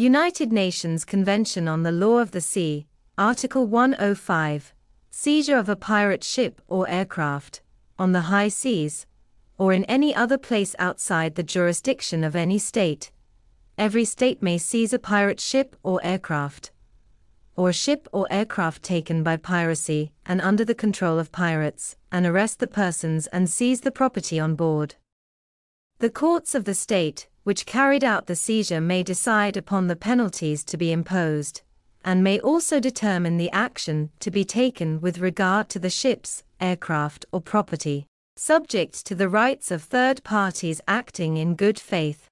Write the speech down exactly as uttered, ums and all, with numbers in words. United Nations Convention on the Law of the Sea, Article one oh five, seizure of a pirate ship or aircraft, on the high seas, or in any other place outside the jurisdiction of any state. Every state may seize a pirate ship or aircraft, or ship or aircraft taken by piracy and under the control of pirates, and arrest the persons and seize the property on board. The courts of the state which carried out the seizure may decide upon the penalties to be imposed, and may also determine the action to be taken with regard to the ships, aircraft or property, subject to the rights of third parties acting in good faith.